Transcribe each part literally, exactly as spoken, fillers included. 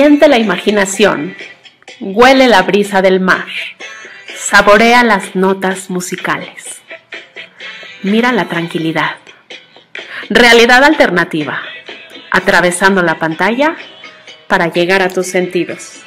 Siente la imaginación, huele la brisa del mar, saborea las notas musicales. Mira la tranquilidad. Realidad alternativa, atravesando la pantalla para llegar a tus sentidos.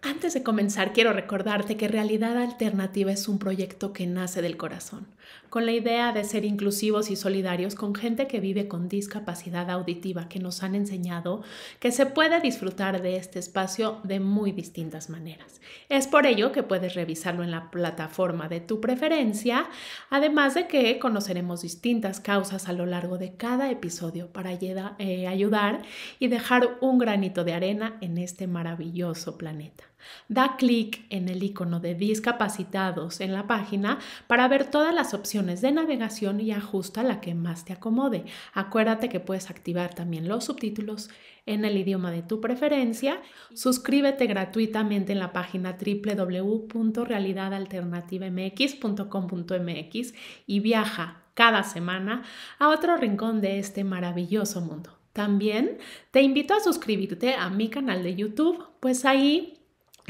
Antes de comenzar, quiero recordarte que Realidad Alternativa es un proyecto que nace del corazón, con la idea de ser inclusivos y solidarios con gente que vive con discapacidad auditiva, que nos han enseñado que se puede disfrutar de este espacio de muy distintas maneras. Es por ello que puedes revisarlo en la plataforma de tu preferencia, además de que conoceremos distintas causas a lo largo de cada episodio para ayudar y dejar un granito de arena en este maravilloso planeta. Da clic en el icono de discapacitados en la página para ver todas las opciones de navegación y ajusta la que más te acomode. Acuérdate que puedes activar también los subtítulos en el idioma de tu preferencia. Suscríbete gratuitamente en la página w w w punto realidad alternativa m x punto com punto m x y viaja cada semana a otro rincón de este maravilloso mundo. También te invito a suscribirte a mi canal de YouTube, pues ahí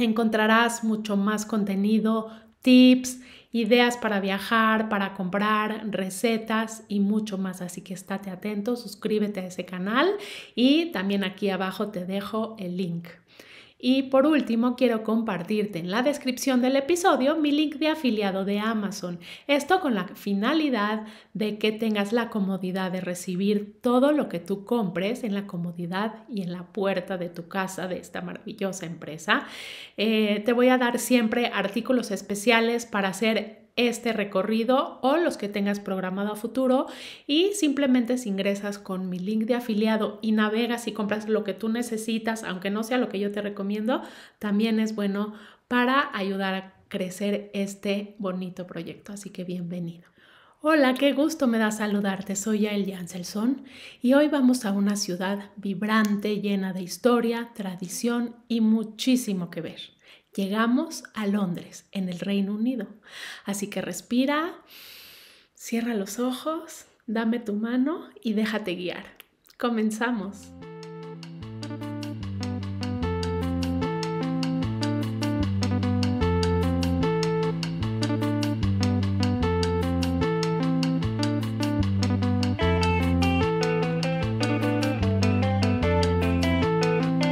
encontrarás mucho más contenido, tips, ideas para viajar, para comprar, recetas y mucho más. Así que estate atento, suscríbete a ese canal y también aquí abajo te dejo el link. Y por último, quiero compartirte en la descripción del episodio mi link de afiliado de Amazon. Esto con la finalidad de que tengas la comodidad de recibir todo lo que tú compres en la comodidad y en la puerta de tu casa de esta maravillosa empresa. Eh, te voy a dar siempre artículos especiales para hacer este recorrido o los que tengas programado a futuro, y simplemente si ingresas con mi link de afiliado y navegas y compras lo que tú necesitas, aunque no sea lo que yo te recomiendo, también es bueno para ayudar a crecer este bonito proyecto. Así que bienvenido. Hola, qué gusto me da saludarte. Soy Yael Janselson y hoy vamos a una ciudad vibrante, llena de historia, tradición y muchísimo que ver. Llegamos a Londres, en el Reino Unido. Así que respira, cierra los ojos, dame tu mano y déjate guiar. ¡Comenzamos!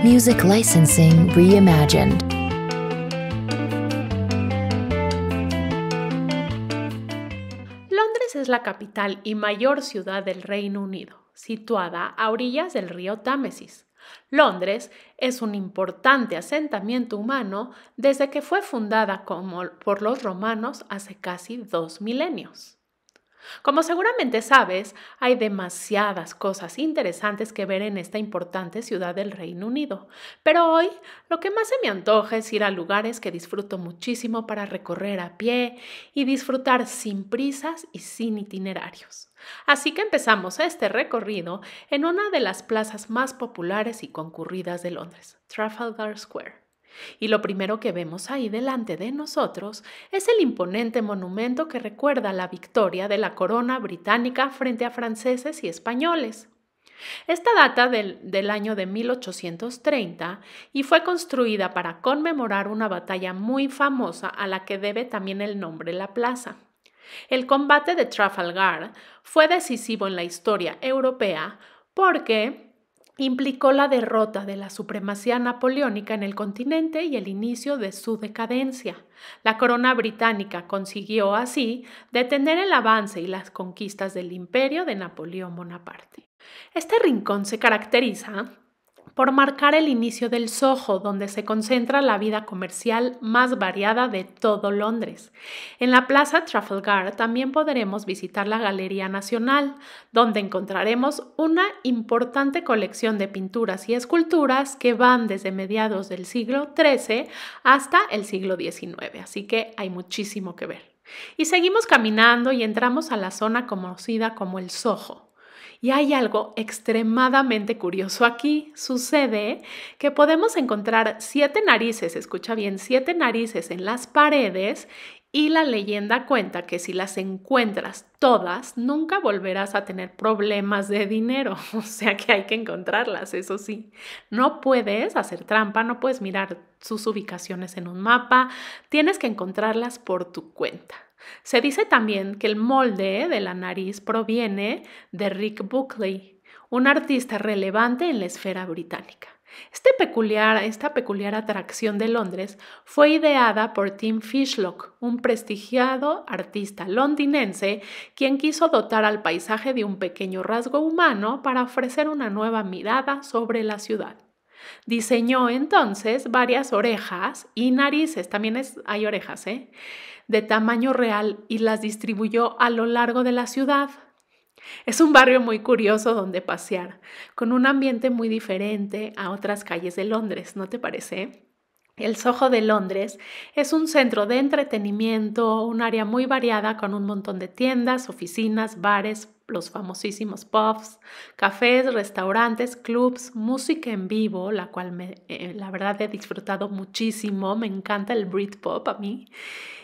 Music Licensing Reimagined. Es la capital y mayor ciudad del Reino Unido, situada a orillas del río Támesis. Londres es un importante asentamiento humano desde que fue fundada como por los romanos hace casi dos milenios. Como seguramente sabes, hay demasiadas cosas interesantes que ver en esta importante ciudad del Reino Unido, pero hoy lo que más se me antoja es ir a lugares que disfruto muchísimo para recorrer a pie y disfrutar sin prisas y sin itinerarios. Así que empezamos este recorrido en una de las plazas más populares y concurridas de Londres, Trafalgar Square. Y lo primero que vemos ahí delante de nosotros es el imponente monumento que recuerda la victoria de la corona británica frente a franceses y españoles. Esta data del, del año de mil ochocientos treinta y fue construida para conmemorar una batalla muy famosa a la que debe también el nombre la plaza. El combate de Trafalgar fue decisivo en la historia europea porque implicó la derrota de la supremacía napoleónica en el continente y el inicio de su decadencia. La corona británica consiguió así detener el avance y las conquistas del imperio de Napoleón Bonaparte. Este rincón se caracteriza por marcar el inicio del Soho, donde se concentra la vida comercial más variada de todo Londres. En la Plaza Trafalgar también podremos visitar la Galería Nacional, donde encontraremos una importante colección de pinturas y esculturas que van desde mediados del siglo trece hasta el siglo diecinueve, así que hay muchísimo que ver. Y seguimos caminando y entramos a la zona conocida como el Soho. Y hay algo extremadamente curioso aquí. Sucede que podemos encontrar siete narices, escucha bien, siete narices en las paredes, y la leyenda cuenta que si las encuentras todas, nunca volverás a tener problemas de dinero. O sea que hay que encontrarlas, eso sí. No puedes hacer trampa, no puedes mirar sus ubicaciones en un mapa, tienes que encontrarlas por tu cuenta. Se dice también que el molde de la nariz proviene de Rick Buckley, un artista relevante en la esfera británica. Este peculiar, esta peculiar atracción de Londres fue ideada por Tim Fishlock, un prestigiado artista londinense quien quiso dotar al paisaje de un pequeño rasgo humano para ofrecer una nueva mirada sobre la ciudad. Diseñó entonces varias orejas y narices, también es, hay orejas, ¿eh? de tamaño real y las distribuyó a lo largo de la ciudad. Es un barrio muy curioso donde pasear, con un ambiente muy diferente a otras calles de Londres, ¿no te parece? El Soho de Londres es un centro de entretenimiento, un área muy variada con un montón de tiendas, oficinas, bares, los famosísimos pubs, cafés, restaurantes, clubs, música en vivo, la cual me, eh, la verdad he disfrutado muchísimo, me encanta el Britpop a mí.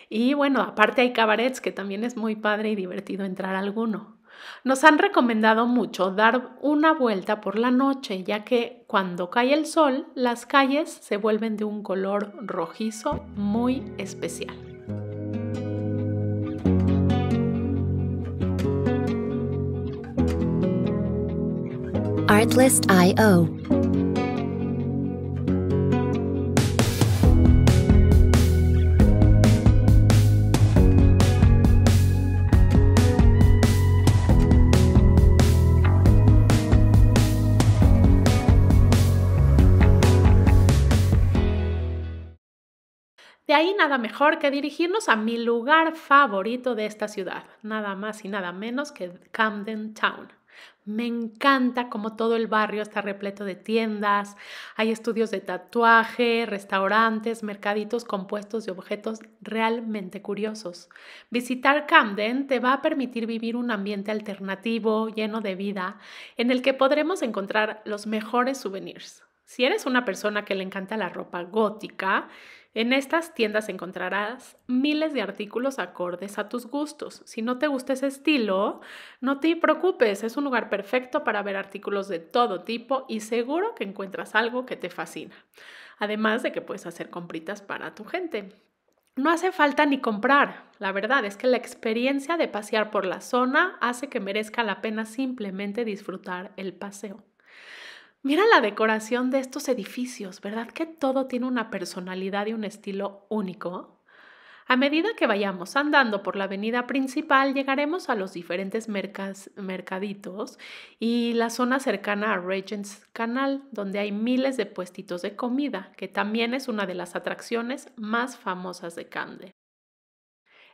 Y bueno, aparte hay cabarets que también es muy padre y divertido entrar a alguno. Nos han recomendado mucho dar una vuelta por la noche, ya que cuando cae el sol, las calles se vuelven de un color rojizo muy especial. Artlist punto i o. De ahí nada mejor que dirigirnos a mi lugar favorito de esta ciudad, nada más y nada menos que Camden Town. Me encanta cómo todo el barrio está repleto de tiendas, hay estudios de tatuaje, restaurantes, mercaditos compuestos de objetos realmente curiosos. Visitar Camden te va a permitir vivir un ambiente alternativo, lleno de vida, en el que podremos encontrar los mejores souvenirs. Si eres una persona que le encanta la ropa gótica, en estas tiendas encontrarás miles de artículos acordes a tus gustos. Si no te gusta ese estilo, no te preocupes, es un lugar perfecto para ver artículos de todo tipo y seguro que encuentras algo que te fascina. Además de que puedes hacer compritas para tu gente. No hace falta ni comprar, la verdad es que la experiencia de pasear por la zona hace que merezca la pena simplemente disfrutar el paseo. Mira la decoración de estos edificios, ¿verdad que todo tiene una personalidad y un estilo único? A medida que vayamos andando por la avenida principal, llegaremos a los diferentes mercas, mercaditos y la zona cercana a Regent's Canal, donde hay miles de puestitos de comida, que también es una de las atracciones más famosas de Camden.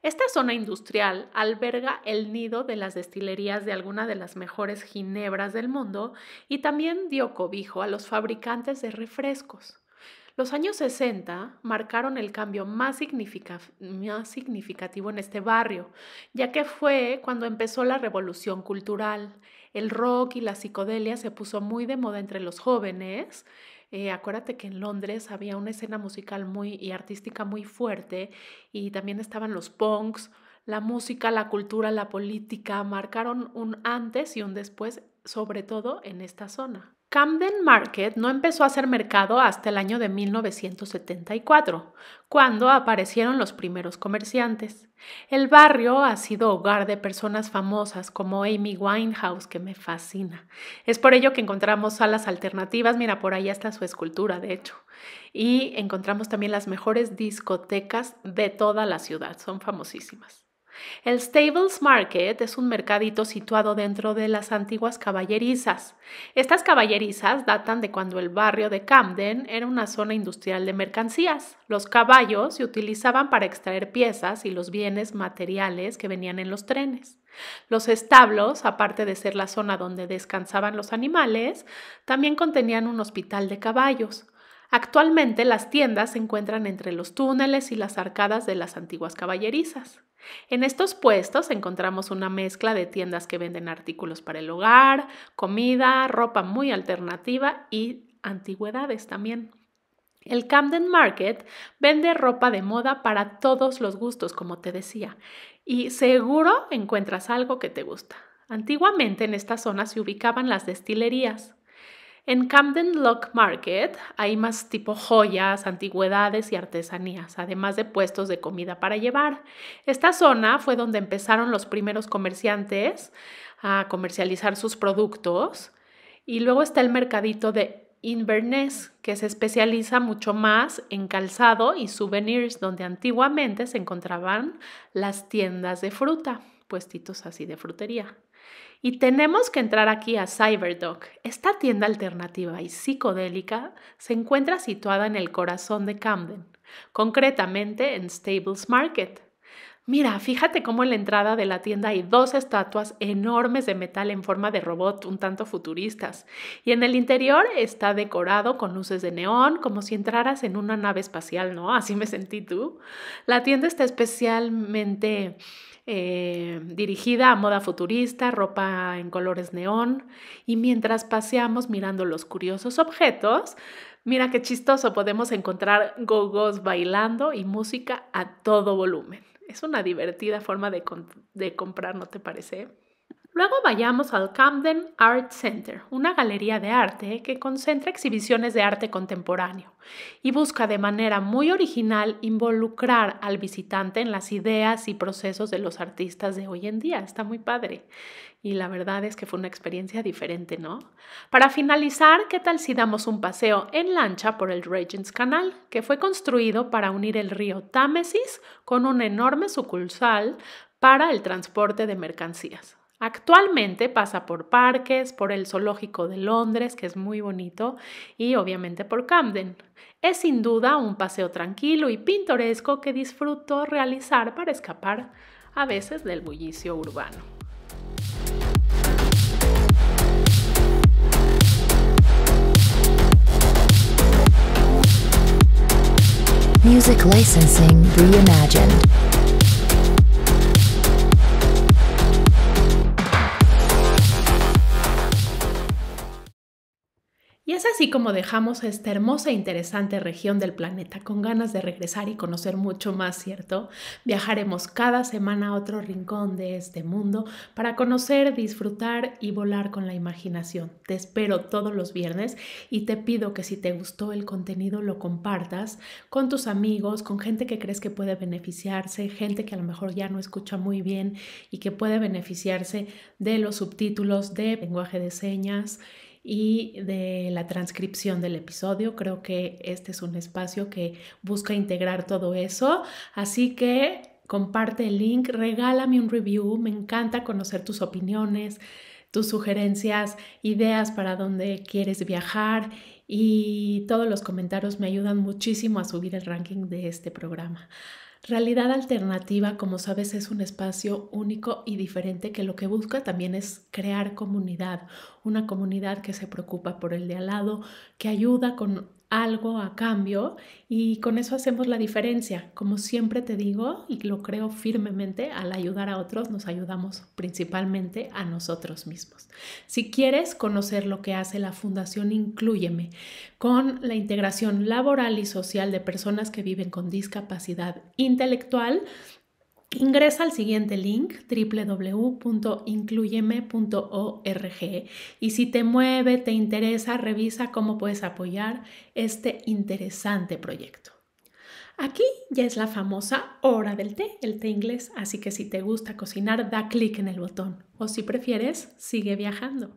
Esta zona industrial alberga el nido de las destilerías de algunas de las mejores ginebras del mundo y también dio cobijo a los fabricantes de refrescos. Los años sesenta marcaron el cambio más significativo en este barrio, ya que fue cuando empezó la revolución cultural. El rock y la psicodelia se puso muy de moda entre los jóvenes. Eh, acuérdate que en Londres había una escena musical muy y artística muy fuerte y también estaban los punks. La música, la cultura, la política marcaron un antes y un después, sobre todo en esta zona. Camden Market no empezó a ser mercado hasta el año de mil novecientos setenta y cuatro, cuando aparecieron los primeros comerciantes. El barrio ha sido hogar de personas famosas como Amy Winehouse, que me fascina. Es por ello que encontramos salas alternativas, mira, por ahí está su escultura, de hecho. Y encontramos también las mejores discotecas de toda la ciudad, son famosísimas. El Stables Market es un mercadito situado dentro de las antiguas caballerizas. Estas caballerizas datan de cuando el barrio de Camden era una zona industrial de mercancías. Los caballos se utilizaban para extraer piezas y los bienes materiales que venían en los trenes. Los establos, aparte de ser la zona donde descansaban los animales, también contenían un hospital de caballos. Actualmente las tiendas se encuentran entre los túneles y las arcadas de las antiguas caballerizas. En estos puestos encontramos una mezcla de tiendas que venden artículos para el hogar, comida, ropa muy alternativa y antigüedades también. El Camden Market vende ropa de moda para todos los gustos, como te decía, y seguro encuentras algo que te gusta. Antiguamente en esta zona se ubicaban las destilerías. En Camden Lock Market hay más tipo joyas, antigüedades y artesanías, además de puestos de comida para llevar. Esta zona fue donde empezaron los primeros comerciantes a comercializar sus productos. Y luego está el mercadito de Inverness, que se especializa mucho más en calzado y souvenirs, donde antiguamente se encontraban las tiendas de fruta, puestitos así de frutería. Y tenemos que entrar aquí a Cyberdog. Esta tienda alternativa y psicodélica se encuentra situada en el corazón de Camden, concretamente en Stables Market. Mira, fíjate cómo en la entrada de la tienda hay dos estatuas enormes de metal en forma de robot un tanto futuristas. Y en el interior está decorado con luces de neón, como si entraras en una nave espacial, ¿no? Así me sentí tú. La tienda está especialmente... Eh, dirigida a moda futurista, ropa en colores neón, y mientras paseamos mirando los curiosos objetos, mira qué chistoso, podemos encontrar gogos bailando y música a todo volumen. Es una divertida forma de, comp de comprar, ¿no te parece? Luego vayamos al Camden Art Center, una galería de arte que concentra exhibiciones de arte contemporáneo y busca de manera muy original involucrar al visitante en las ideas y procesos de los artistas de hoy en día. Está muy padre y la verdad es que fue una experiencia diferente, ¿no? Para finalizar, ¿qué tal si damos un paseo en lancha por el Regent's Canal, que fue construido para unir el río Támesis con un enorme sucursal para el transporte de mercancías? Actualmente pasa por parques, por el zoológico de Londres, que es muy bonito, y obviamente por Camden. Es sin duda un paseo tranquilo y pintoresco que disfruto realizar para escapar a veces del bullicio urbano. Music licensing reimagined. Y es así como dejamos esta hermosa e interesante región del planeta con ganas de regresar y conocer mucho más, ¿cierto? Viajaremos cada semana a otro rincón de este mundo para conocer, disfrutar y volar con la imaginación. Te espero todos los viernes y te pido que si te gustó el contenido lo compartas con tus amigos, con gente que crees que puede beneficiarse, gente que a lo mejor ya no escucha muy bien y que puede beneficiarse de los subtítulos de lenguaje de señas y de la transcripción del episodio. Creo que este es un espacio que busca integrar todo eso, así que comparte el link, regálame un review, me encanta conocer tus opiniones, tus sugerencias, ideas para dónde quieres viajar, y todos los comentarios me ayudan muchísimo a subir el ranking de este programa. Realidad Alternativa, como sabes, es un espacio único y diferente que lo que busca también es crear comunidad, una comunidad que se preocupa por el de al lado, que ayuda con algo a cambio y con eso hacemos la diferencia. Como siempre te digo y lo creo firmemente, al ayudar a otros nos ayudamos principalmente a nosotros mismos. Si quieres conocer lo que hace la Fundación Incluyeme con la integración laboral y social de personas que viven con discapacidad intelectual, ingresa al siguiente link, doble u doble u doble u punto incluyeme punto org, y si te mueve, te interesa, revisa cómo puedes apoyar este interesante proyecto. Aquí ya es la famosa hora del té, el té inglés, así que si te gusta cocinar, da clic en el botón, o si prefieres, sigue viajando.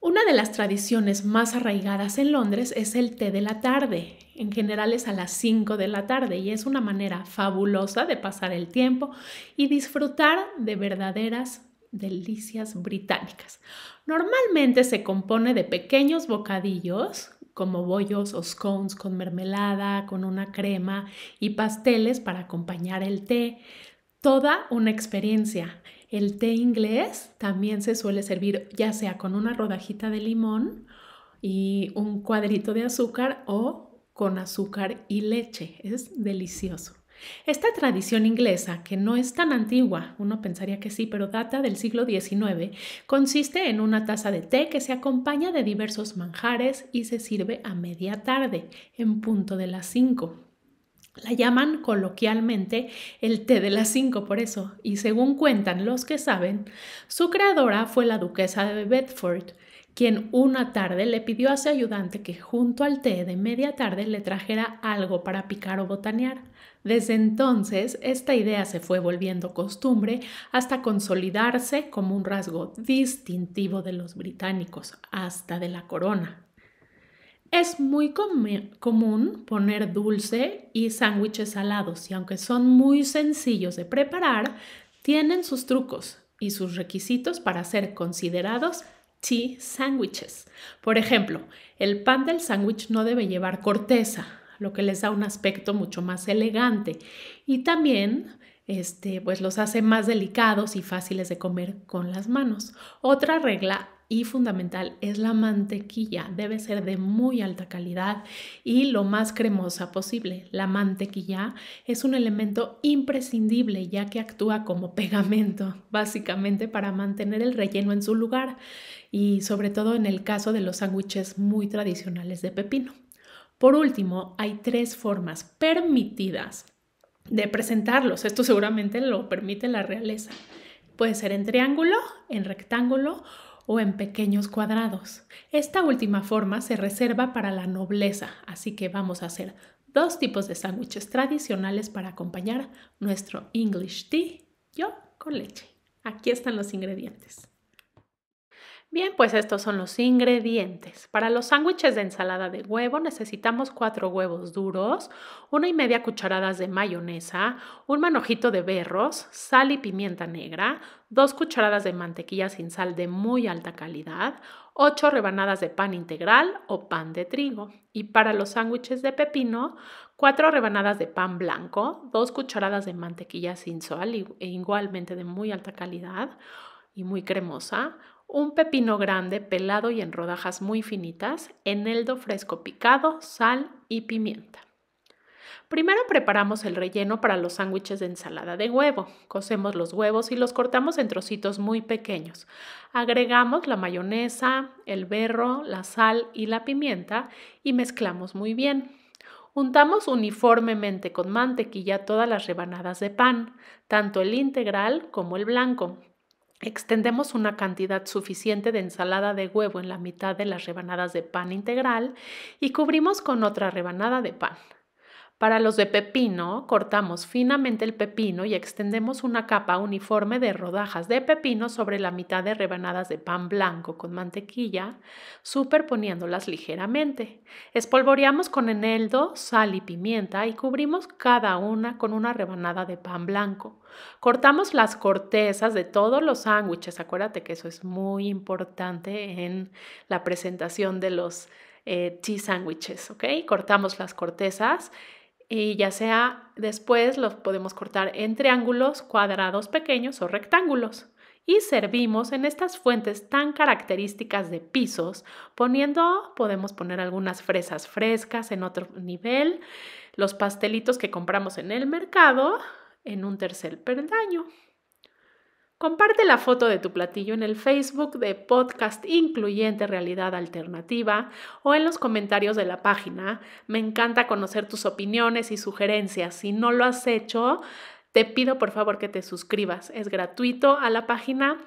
Una de las tradiciones más arraigadas en Londres es el té de la tarde. En general es a las cinco de la tarde y es una manera fabulosa de pasar el tiempo y disfrutar de verdaderas delicias británicas. Normalmente se compone de pequeños bocadillos como bollos o scones con mermelada, con una crema y pasteles para acompañar el té. Toda una experiencia. El té inglés también se suele servir ya sea con una rodajita de limón y un cuadrito de azúcar o con azúcar y leche. Es delicioso. Esta tradición inglesa, que no es tan antigua, uno pensaría que sí, pero data del siglo diecinueve, consiste en una taza de té que se acompaña de diversos manjares y se sirve a media tarde, en punto de las cinco. La llaman coloquialmente el té de las cinco por eso, y según cuentan los que saben, su creadora fue la duquesa de Bedford, quien una tarde le pidió a su ayudante que junto al té de media tarde le trajera algo para picar o botanear. Desde entonces, esta idea se fue volviendo costumbre hasta consolidarse como un rasgo distintivo de los británicos, hasta de la corona. Es muy común poner dulce y sándwiches salados y aunque son muy sencillos de preparar, tienen sus trucos y sus requisitos para ser considerados tea sandwiches. Por ejemplo, el pan del sándwich no debe llevar corteza, lo que les da un aspecto mucho más elegante y también este, pues los hace más delicados y fáciles de comer con las manos. Otra regla y fundamental es la mantequilla. Debe ser de muy alta calidad y lo más cremosa posible. La mantequilla es un elemento imprescindible ya que actúa como pegamento, básicamente para mantener el relleno en su lugar y sobre todo en el caso de los sándwiches muy tradicionales de pepino. Por último, hay tres formas permitidas de presentarlos. Esto seguramente lo permite la realeza. Puede ser en triángulo, en rectángulo o en pequeños cuadrados. Esta última forma se reserva para la nobleza, así que vamos a hacer dos tipos de sándwiches tradicionales para acompañar nuestro English tea, yo con leche. Aquí están los ingredientes. Bien, pues estos son los ingredientes. Para los sándwiches de ensalada de huevo necesitamos cuatro huevos duros, una y media cucharadas de mayonesa, un manojito de berros, sal y pimienta negra, dos cucharadas de mantequilla sin sal de muy alta calidad, ocho rebanadas de pan integral o pan de trigo. Y para los sándwiches de pepino, cuatro rebanadas de pan blanco, dos cucharadas de mantequilla sin sal, igualmente de muy alta calidad y muy cremosa, un pepino grande pelado y en rodajas muy finitas, eneldo fresco picado, sal y pimienta. Primero preparamos el relleno para los sándwiches de ensalada de huevo. Cocemos los huevos y los cortamos en trocitos muy pequeños. Agregamos la mayonesa, el berro, la sal y la pimienta y mezclamos muy bien. Untamos uniformemente con mantequilla todas las rebanadas de pan, tanto el integral como el blanco. Extendemos una cantidad suficiente de ensalada de huevo en la mitad de las rebanadas de pan integral y cubrimos con otra rebanada de pan. Para los de pepino, cortamos finamente el pepino y extendemos una capa uniforme de rodajas de pepino sobre la mitad de rebanadas de pan blanco con mantequilla, superponiéndolas ligeramente. Espolvoreamos con eneldo, sal y pimienta y cubrimos cada una con una rebanada de pan blanco. Cortamos las cortezas de todos los sándwiches. Acuérdate que eso es muy importante en la presentación de los eh, tea sandwiches, ¿ok? Cortamos las cortezas. Y ya sea después los podemos cortar en triángulos, cuadrados pequeños o rectángulos. Y servimos en estas fuentes tan características de pisos, poniendo, podemos poner algunas fresas frescas en otro nivel, los pastelitos que compramos en el mercado en un tercer peldaño. Comparte la foto de tu platillo en el Facebook de Podcast Incluyente Realidad Alternativa o en los comentarios de la página. Me encanta conocer tus opiniones y sugerencias. Si no lo has hecho, te pido por favor que te suscribas. Es gratuito a la página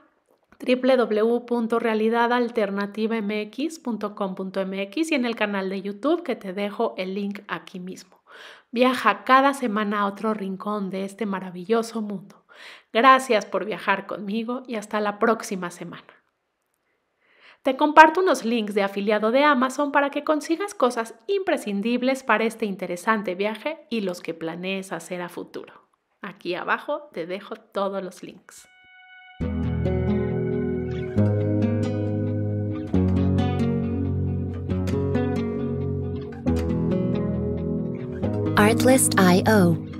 doble u doble u doble u punto realidad alternativa m x punto com punto m x y en el canal de YouTube que te dejo el link aquí mismo. Viaja cada semana a otro rincón de este maravilloso mundo. Gracias por viajar conmigo y hasta la próxima semana. Te comparto unos links de afiliado de Amazon para que consigas cosas imprescindibles para este interesante viaje y los que planees hacer a futuro. Aquí abajo te dejo todos los links. Artlist punto i o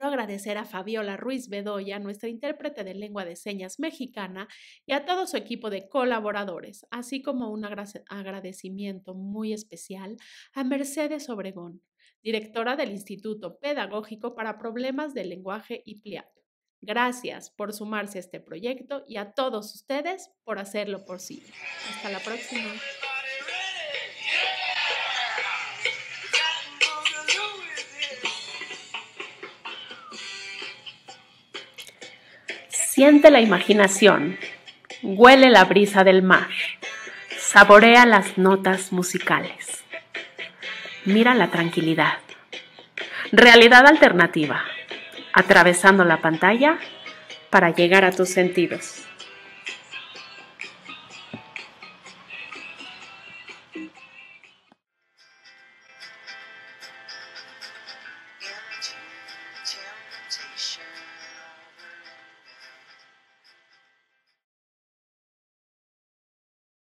Agradecer a Fabiola Ruiz Bedoya, nuestra intérprete de lengua de señas mexicana, y a todo su equipo de colaboradores, así como un agradecimiento muy especial a Mercedes Obregón, directora del Instituto Pedagógico para Problemas del Lenguaje y PLIAT. Gracias por sumarse a este proyecto y a todos ustedes por hacerlo posible. Hasta la próxima. Siente la imaginación, huele la brisa del mar, saborea las notas musicales, mira la tranquilidad, realidad alternativa, atravesando la pantalla para llegar a tus sentidos.